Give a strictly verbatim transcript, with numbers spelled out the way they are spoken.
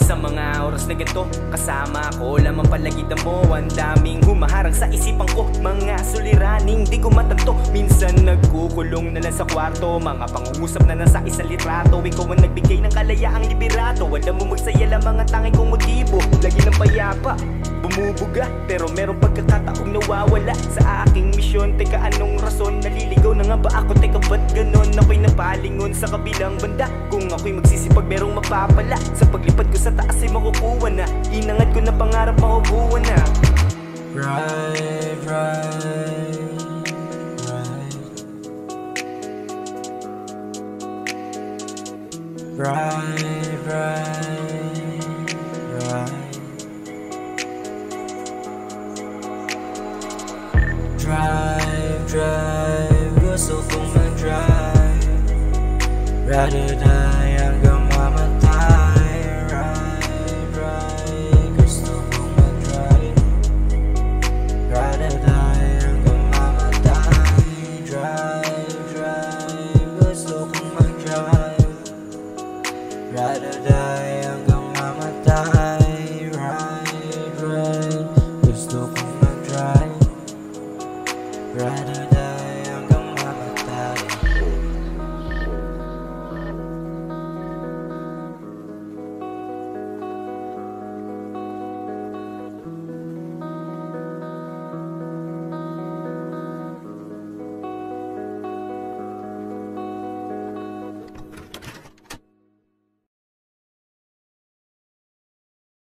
Sa mga oras na ganito, kasama ko lamang palagitan mo. Ang daming humaharang sa isipan ko, mga suliraning di ko matanto. Minsan nagkukulong na lang sa kwarto, mga pangungusap na nasa isang litrato. Ikaw ang nagbigay ng kalayaang liberato. Alam mo magsaya lang mga tanging kong motibo. Lagi ng payapa, bumubuga, pero merong pagkakataong nawawala sa aking misyon. Teka anong rason, naliligaw na nga ba ako? Teka ba't ganon, ako'y napalingon sa kabilang banda. Kung ako'y magsisipag merong mapapala, sa paglipat ko sa taas ay makukuha na. Inangat ko na pangarap, makukuha na. Right, right, right. Right, right, right. Drive, drive, you're so full man, drive. Rather die hanggang mamatay. Rather die hanggang mamatay.